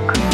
Rock.